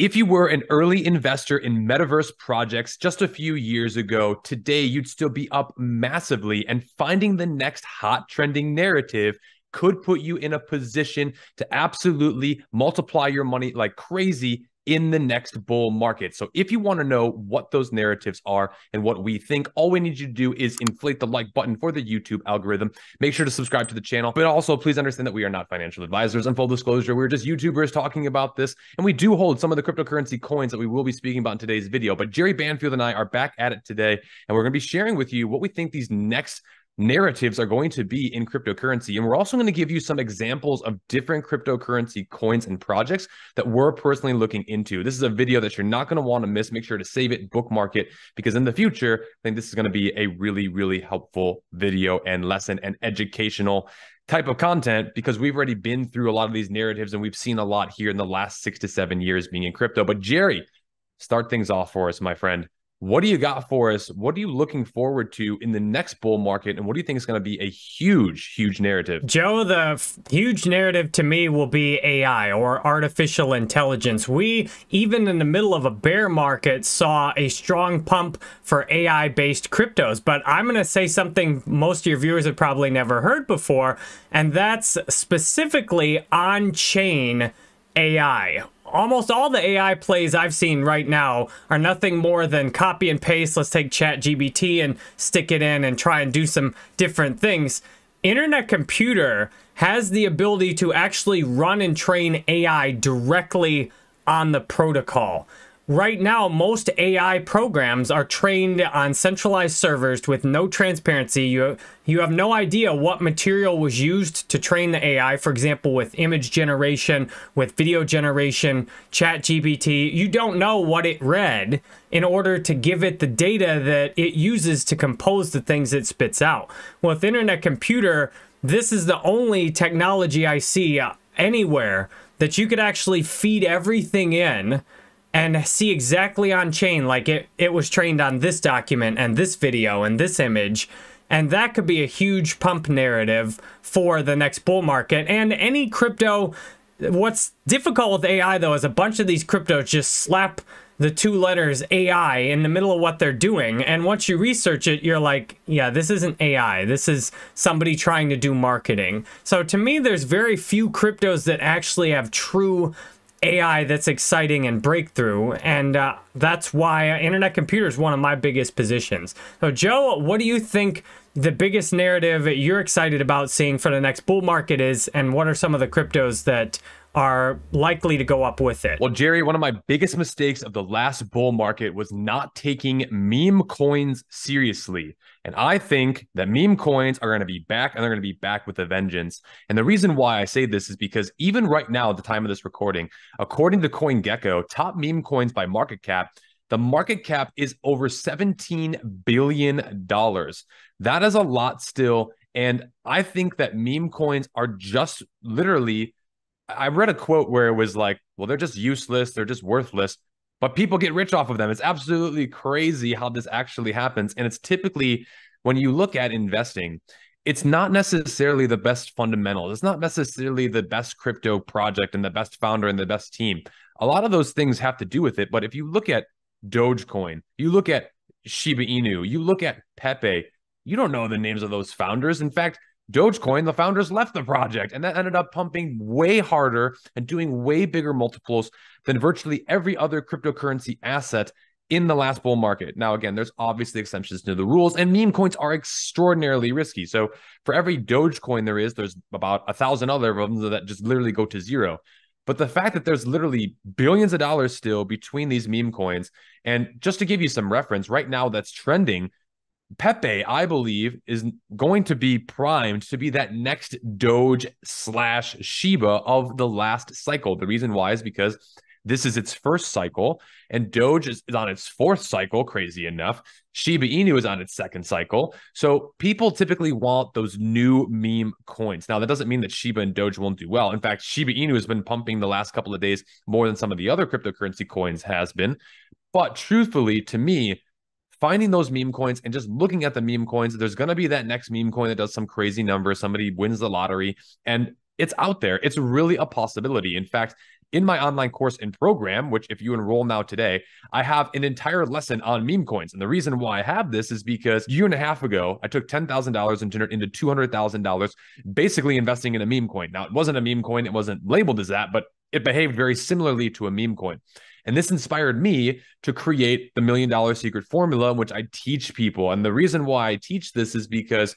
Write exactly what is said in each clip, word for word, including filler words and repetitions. If you were an early investor in metaverse projects just a few years ago, today you'd still be up massively, and finding the next hot trending narrative could put you in a position to absolutely multiply your money like crazy in the next bull market. So if you want to know what those narratives are and what we think, all we need you to do is inflate the like button for the YouTube algorithm. Make sure to subscribe to the channel, but also please understand that we are not financial advisors. In full disclosure, we're just YouTubers talking about this, and we do hold some of the cryptocurrency coins that we will be speaking about in today's video. But Jerry Banfield and I are back at it today, and we're going to be sharing with you what we think these next narratives are going to be in cryptocurrency. And we're also going to give you some examples of different cryptocurrency coins and projects that we're personally looking into. This is a video that you're not going to want to miss. Make sure to save it, bookmark it, because in the future, I think this is going to be a really, really helpful video and lesson and educational type of content, because we've already been through a lot of these narratives and we've seen a lot here in the last six to seven years being in crypto. But Jerry, start things off for us, my friend. What do you got for us? What are you looking forward to in the next bull market? And what do you think is going to be a huge, huge narrative? Joe, the huge narrative to me will be A I, or artificial intelligence. We, even in the middle of a bear market, saw a strong pump for A I-based cryptos. But I'm going to say something most of your viewers have probably never heard before, and that's specifically on-chain A I. Almost all the A I plays I've seen right now are nothing more than copy and paste. Let's take ChatGPT and stick it in and try and do some different things. Internet Computer has the ability to actually run and train A I directly on the protocol. Right now, most A I programs are trained on centralized servers with no transparency. You, you have no idea what material was used to train the A I, for example, with image generation, with video generation, ChatGPT. You don't know what it read in order to give it the data that it uses to compose the things it spits out. With Internet Computer, this is the only technology I see anywhere that you could actually feed everything in and see exactly on chain, like it, it was trained on this document and this video and this image. And that could be a huge pump narrative for the next bull market and any crypto. What's difficult with A I, though, is a bunch of these cryptos just slap the two letters A I in the middle of what they're doing. And once you research it, you're like, yeah, this isn't A I. This is somebody trying to do marketing. So to me, there's very few cryptos that actually have true A I that's exciting and breakthrough, and uh, that's why Internet Computer is one of my biggest positions. So Joe, what do you think the biggest narrative you're excited about seeing for the next bull market is, and what are some of the cryptos that are likely to go up with it? Well, Jerry, one of my biggest mistakes of the last bull market was not taking meme coins seriously. And I think that meme coins are going to be back, and they're going to be back with a vengeance. And the reason why I say this is because even right now, at the time of this recording, according to CoinGecko, top meme coins by market cap, the market cap is over seventeen billion dollars. That is a lot still. And I think that meme coins are just literally, I read a quote where it was like, well, they're just useless, they're just worthless, but people get rich off of them. It's absolutely crazy how this actually happens. And it's typically, when you look at investing, it's not necessarily the best fundamentals. It's not necessarily the best crypto project and the best founder and the best team. A lot of those things have to do with it. But if you look at Dogecoin, you look at Shiba Inu, you look at Pepe, you don't know the names of those founders. In fact, Dogecoin, the founders left the project, and that ended up pumping way harder and doing way bigger multiples than virtually every other cryptocurrency asset in the last bull market. Now, again, there's obviously exceptions to the rules, and meme coins are extraordinarily risky. So for every Dogecoin there is, there's about a thousand other of them that just literally go to zero. But the fact that there's literally billions of dollars still between these meme coins, and just to give you some reference, right now that's trending, Pepe, I believe, is going to be primed to be that next Doge slash Shiba of the last cycle. The reason why is because this is its first cycle, and Doge is on its fourth cycle, crazy enough. Shiba Inu is on its second cycle. So people typically want those new meme coins. Now, that doesn't mean that Shiba and Doge won't do well. In fact, Shiba Inu has been pumping the last couple of days more than some of the other cryptocurrency coins has been. But truthfully, to me, finding those meme coins and just looking at the meme coins, there's going to be that next meme coin that does some crazy number. Somebody wins the lottery, and it's out there. It's really a possibility. In fact, in my online course and program, which if you enroll now today, I have an entire lesson on meme coins. And the reason why I have this is because a year and a half ago, I took ten thousand dollars and turned it into two hundred thousand dollars, basically investing in a meme coin. Now, it wasn't a meme coin. It wasn't labeled as that, but it behaved very similarly to a meme coin. And this inspired me to create the Million Dollar Secret Formula, which I teach people. And the reason why I teach this is because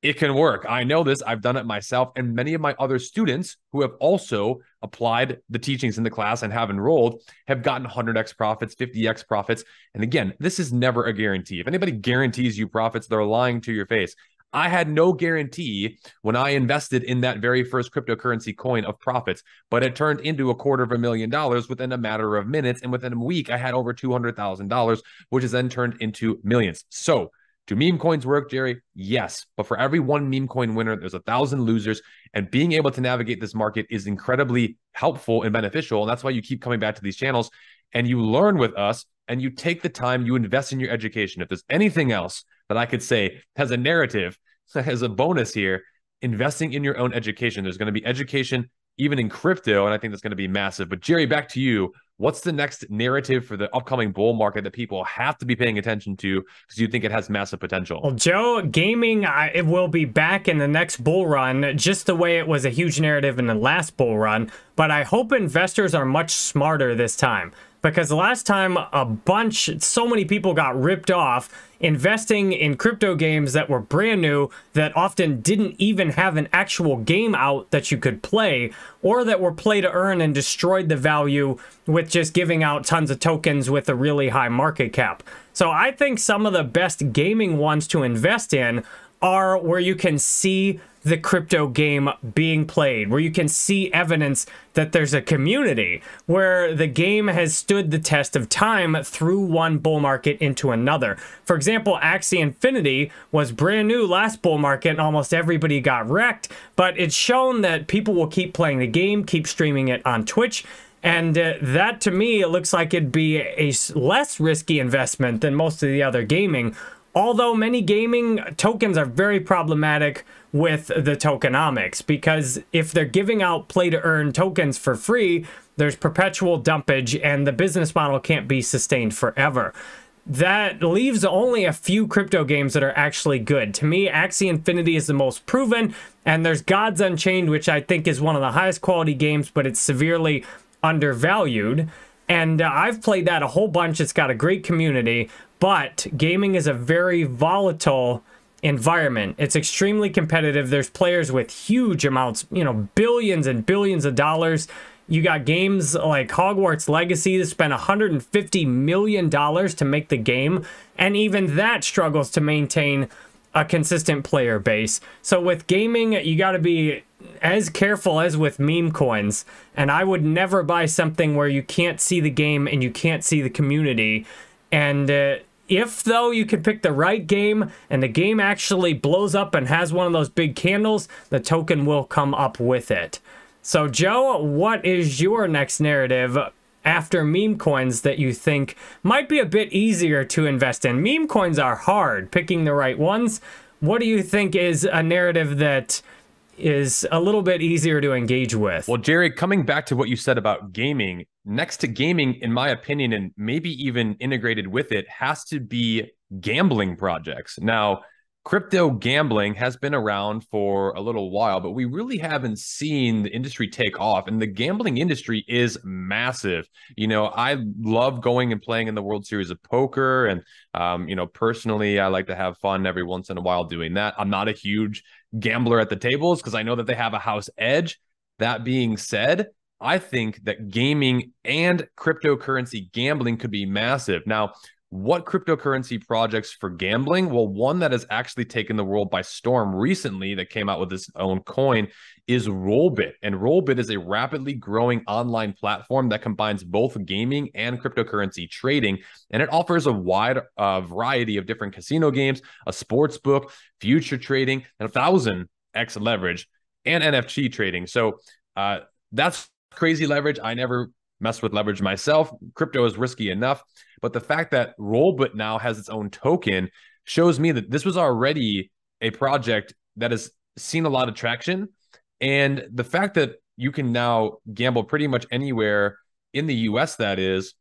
it can work. I know this. I've done it myself. And many of my other students who have also applied the teachings in the class and have enrolled have gotten one hundred X profits, fifty X profits. And again, this is never a guarantee. If anybody guarantees you profits, they're lying to your face. I had no guarantee when I invested in that very first cryptocurrency coin of profits, but it turned into a quarter of a million dollars within a matter of minutes. And within a week, I had over two hundred thousand dollars, which is then turned into millions. So do meme coins work, Jerry? Yes. But for every one meme coin winner, there's a thousand losers. And being able to navigate this market is incredibly helpful and beneficial. And that's why you keep coming back to these channels and you learn with us and you take the time, you invest in your education. If there's anything else that I could say has a narrative, has a bonus here, investing in your own education. There's going to be education even in crypto, and I think that's going to be massive. But Jerry, back to you. What's the next narrative for the upcoming bull market that people have to be paying attention to because you think it has massive potential? Well, Joe, gaming, I, it will be back in the next bull run, just the way it was a huge narrative in the last bull run. But I hope investors are much smarter this time. Because the last time a bunch, so many people got ripped off investing in crypto games that were brand new, that often didn't even have an actual game out that you could play, or that were play to earn and destroyed the value with just giving out tons of tokens with a really high market cap. So I think some of the best gaming ones to invest in are where you can see the crypto game being played, where you can see evidence that there's a community, where the game has stood the test of time through one bull market into another. For example, Axie Infinity was brand new last bull market and almost everybody got wrecked, but it's shown that people will keep playing the game, keep streaming it on Twitch. And uh, that, to me, it looks like it'd be a less risky investment than most of the other gaming. Although many gaming tokens are very problematic with the tokenomics, because if they're giving out play-to-earn tokens for free, there's perpetual dumpage and the business model can't be sustained forever. That leaves only a few crypto games that are actually good. To me, Axie Infinity is the most proven, and there's Gods Unchained, which I think is one of the highest quality games, but it's severely undervalued. And uh, I've played that a whole bunch. It's got a great community, but gaming is a very volatile environment. It's extremely competitive. There's players with huge amounts, you know, billions and billions of dollars. You got games like Hogwarts Legacy that spent one hundred fifty million dollars to make the game, and even that struggles to maintain a consistent player base. So with gaming, you got to be as careful as with meme coins, and I would never buy something where you can't see the game and you can't see the community. And uh, if though you can pick the right game and the game actually blows up and has one of those big candles, the token will come up with it. So Joe, what is your next narrative after meme coins that you think might be a bit easier to invest in? Meme coins are hard, picking the right ones. What do you think is a narrative that is a little bit easier to engage with? Well, Jerry, coming back to what you said about gaming, next to gaming, in my opinion, and maybe even integrated with it, has to be gambling projects. Now, crypto gambling has been around for a little while, but we really haven't seen the industry take off. And the gambling industry is massive. You know, I love going and playing in the World Series of Poker. And, um, you know, personally, I like to have fun every once in a while doing that. I'm not a huge gambler at the tables because I know that they have a house edge. That being said, I think that gaming and cryptocurrency gambling could be massive. Now, what cryptocurrency projects for gambling? Well, one that has actually taken the world by storm recently that came out with its own coin is Rollbit. And Rollbit is a rapidly growing online platform that combines both gaming and cryptocurrency trading. And it offers a wide uh, variety of different casino games, a sports book, future trading, and a thousand X leverage and N F T trading. So uh, that's crazy leverage. I never mess with leverage myself. Crypto is risky enough. But the fact that Rollbit now has its own token shows me that this was already a project that has seen a lot of traction. And the fact that you can now gamble pretty much anywhere in the U S that is.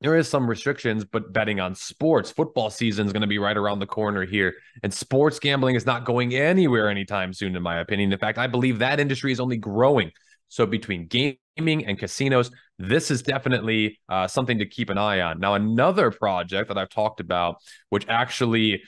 There is some restrictions, but betting on sports, football season is going to be right around the corner here. And sports gambling is not going anywhere anytime soon, in my opinion. In fact, I believe that industry is only growing. So between gaming and casinos, this is definitely uh, something to keep an eye on. Now, another project that I've talked about, which actually,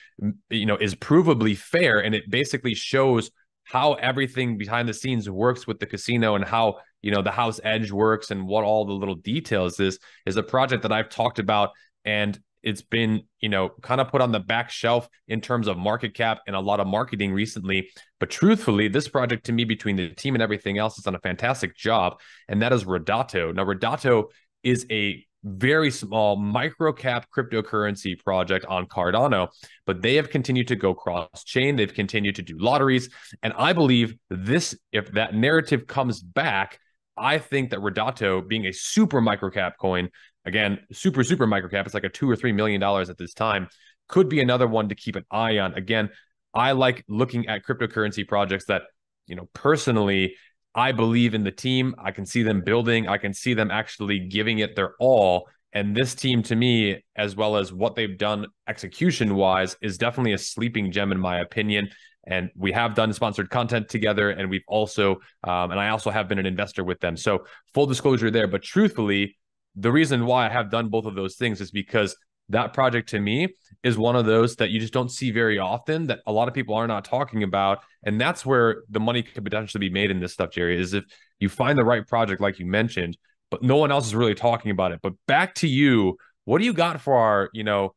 you know, is provably fair, and it basically shows how everything behind the scenes works with the casino and how, you know, the house edge works and what all the little details is, is a project that I've talked about, and it's been, you know, kind of put on the back shelf in terms of market cap and a lot of marketing recently. But truthfully, this project to me, between the team and everything else, has done a fantastic job. And that is Ridotto. Now, Ridotto is a very small micro cap cryptocurrency project on Cardano, but they have continued to go cross chain. They've continued to do lotteries. And I believe this, if that narrative comes back, I think that Ridotto, being a super micro cap coin, again, super, super micro cap, it's like a two or three million dollars at this time, could be another one to keep an eye on. Again, I like looking at cryptocurrency projects that, you know, personally, I believe in the team. I can see them building. I can see them actually giving it their all. And this team, to me, as well as what they've done execution-wise, is definitely a sleeping gem, in my opinion. And we have done sponsored content together, and we've also, um, and I also have been an investor with them. So full disclosure there. But truthfully, the reason why I have done both of those things is because that project to me is one of those that you just don't see very often, that a lot of people are not talking about. And that's where the money could potentially be made in this stuff, Jerry, is if you find the right project, like you mentioned, but no one else is really talking about it. But back to you, what do you got for our, you know,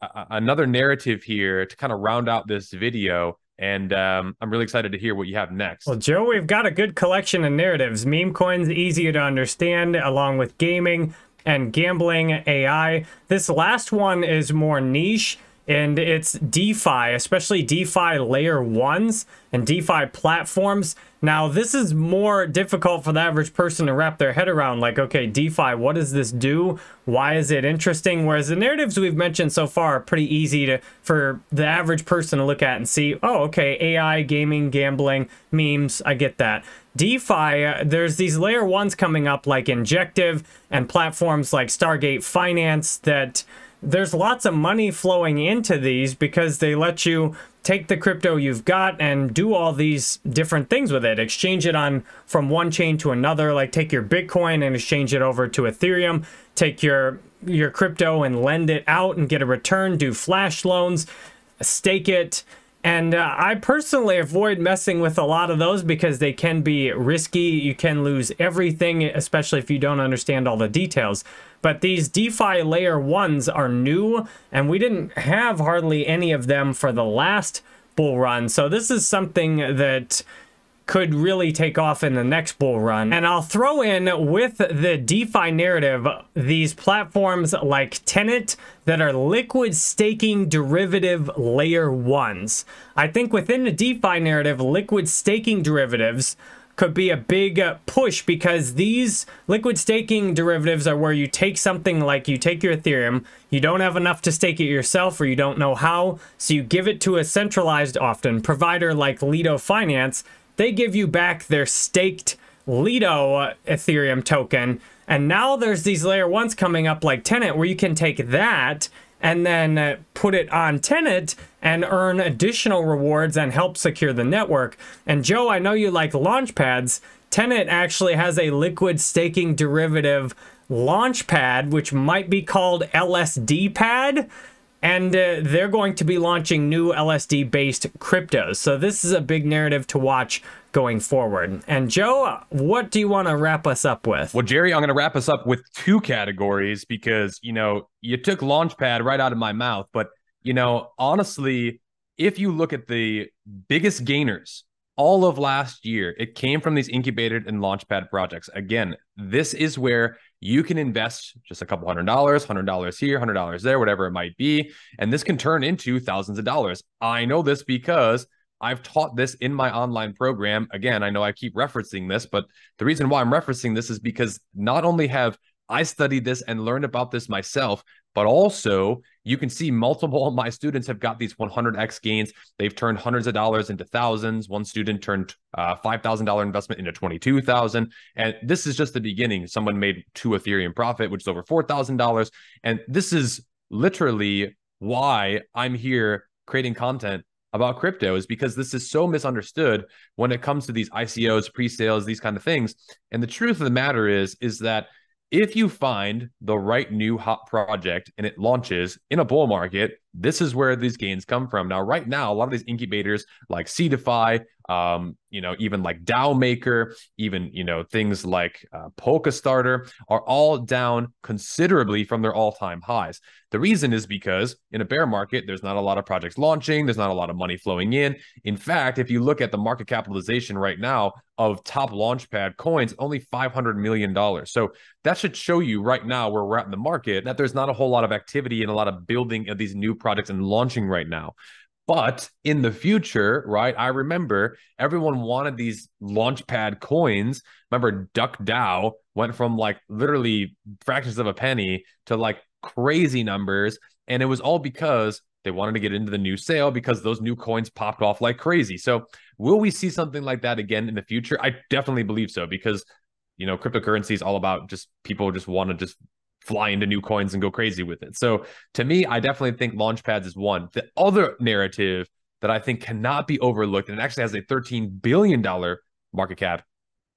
a- another narrative here to kind of round out this video? And um, I'm really excited to hear what you have next. Well, Joe, we've got a good collection of narratives. Meme coins, easier to understand, along with gaming and gambling A I. This last one is more niche, and it's DeFi, especially DeFi layer ones and DeFi platforms. Now, this is more difficult for the average person to wrap their head around. Like, okay, DeFi, what does this do? Why is it interesting? Whereas the narratives we've mentioned so far are pretty easy to for the average person to look at and see, oh, okay, A I, gaming, gambling, memes, I get that. DeFi, uh, there's these layer ones coming up like Injective and platforms like Stargate Finance that... There's lots of money flowing into these because they let you take the crypto you've got and do all these different things with it. Exchange it on from one chain to another, like take your Bitcoin and exchange it over to Ethereum, take your your crypto and lend it out and get a return, do flash loans, stake it. And uh, I personally avoid messing with a lot of those because they can be risky. You can lose everything, especially if you don't understand all the details. But these DeFi layer ones are new, and we didn't have hardly any of them for the last bull run. So this is something that could really take off in the next bull run. And I'll throw in with the DeFi narrative, these platforms like Tenet that are liquid staking derivative layer ones. I think within the DeFi narrative, liquid staking derivatives could be a big push because these liquid staking derivatives are where you take something like you take your Ethereum, you don't have enough to stake it yourself or you don't know how, so you give it to a centralized often provider like Lido Finance. They give you back their staked Lido Ethereum token. And now there's these layer ones coming up like Tenet where you can take that and then put it on Tenet and earn additional rewards and help secure the network. And Joe, I know you like launch pads. Tenet actually has a liquid staking derivative launch pad, which might be called L S D pad. And uh, they're going to be launching new L S D-based cryptos. So this is a big narrative to watch going forward. And Joe, what do you want to wrap us up with? Well, Jerry, I'm going to wrap us up with two categories because, you know, you took Launchpad right out of my mouth. But, you know, honestly, if you look at the biggest gainers all of last year, it came from these incubated and Launchpad projects. Again, this is where you can invest just a couple hundred dollars, hundred dollars here, hundred dollars there, whatever it might be. And this can turn into thousands of dollars. I know this because I've taught this in my online program. Again, I know I keep referencing this, but the reason why I'm referencing this is because not only have I studied this and learned about this myself, but also you can see multiple of my students have got these one hundred X gains. They've turned hundreds of dollars into thousands. One student turned uh, five thousand dollar investment into twenty-two thousand dollars. And this is just the beginning. Someone made two Ethereum profit, which is over four thousand dollars. And this is literally why I'm here creating content about crypto, is because this is so misunderstood when it comes to these I C Os, pre-sales, these kind of things. And the truth of the matter is, is that if you find the right new hot project and it launches in a bull market, this is where these gains come from. Now, right now, a lot of these incubators like Seedify, um, you know, even like Dow Maker, even, you know, things like uh, Polka Starter are all down considerably from their all-time highs. The reason is because in a bear market, there's not a lot of projects launching. There's not a lot of money flowing in. In fact, if you look at the market capitalization right now of top launchpad coins, only five hundred million dollars. So that should show you right now where we're at in the market, that there's not a whole lot of activity and a lot of building of these new projects. Products and launching right now. But in the future, right, I remember everyone wanted these launchpad coins. Remember DuckDAO went from like literally fractions of a penny to like crazy numbers. And it was all because they wanted to get into the new sale because those new coins popped off like crazy. So will we see something like that again in the future? I definitely believe so, because, you know, cryptocurrency is all about just people just want to just fly into new coins and go crazy with it. So to me, I definitely think launchpads is one. The other narrative that I think cannot be overlooked, and it actually has a thirteen billion dollar market cap,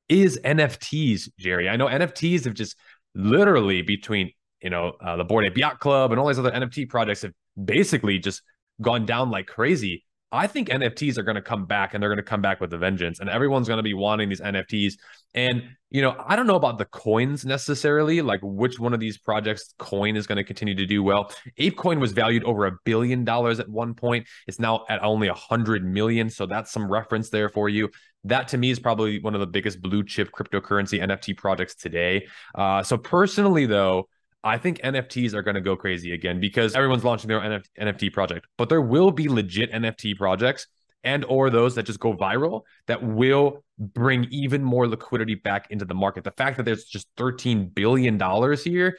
is N F Ts, Jerry. I know N F Ts have just literally, between, you know, uh, the Bored Ape Yacht Club and all these other N F T projects, have basically just gone down like crazy. I think N F Ts are going to come back, and they're going to come back with a vengeance, and everyone's going to be wanting these N F Ts. And, you know, I don't know about the coins necessarily, like which one of these projects coin is going to continue to do well. ApeCoin was valued over a billion dollars at one point. It's now at only a hundred million. So that's some reference there for you. That to me is probably one of the biggest blue chip cryptocurrency N F T projects today. Uh, so personally though, I think N F Ts are going to go crazy again, because everyone's launching their own N F T project, but there will be legit N F T projects and or those that just go viral that will bring even more liquidity back into the market. The fact that there's just thirteen billion dollars here,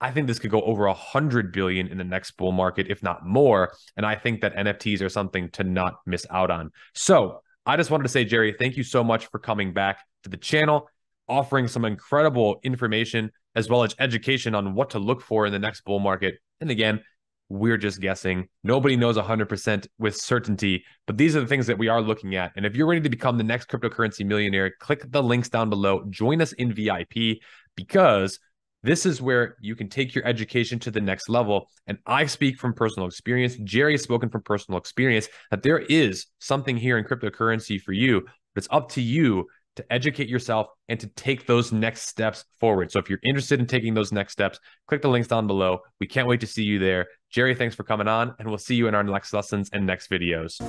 I think this could go over one hundred billion dollars in the next bull market, if not more. And I think that N F Ts are something to not miss out on. So I just wanted to say, Jerry, thank you so much for coming back to the channel, offering some incredible information as well as education on what to look for in the next bull market. And again, we're just guessing. Nobody knows one hundred percent with certainty, but these are the things that we are looking at. And if you're ready to become the next cryptocurrency millionaire, click the links down below. Join us in V I P, because this is where you can take your education to the next level. And I speak from personal experience. Jerry has spoken from personal experience that there is something here in cryptocurrency for you, but it's up to you to educate yourself and to take those next steps forward. So if you're interested in taking those next steps, click the links down below. We can't wait to see you there. Jerry, thanks for coming on, and we'll see you in our next lessons and next videos.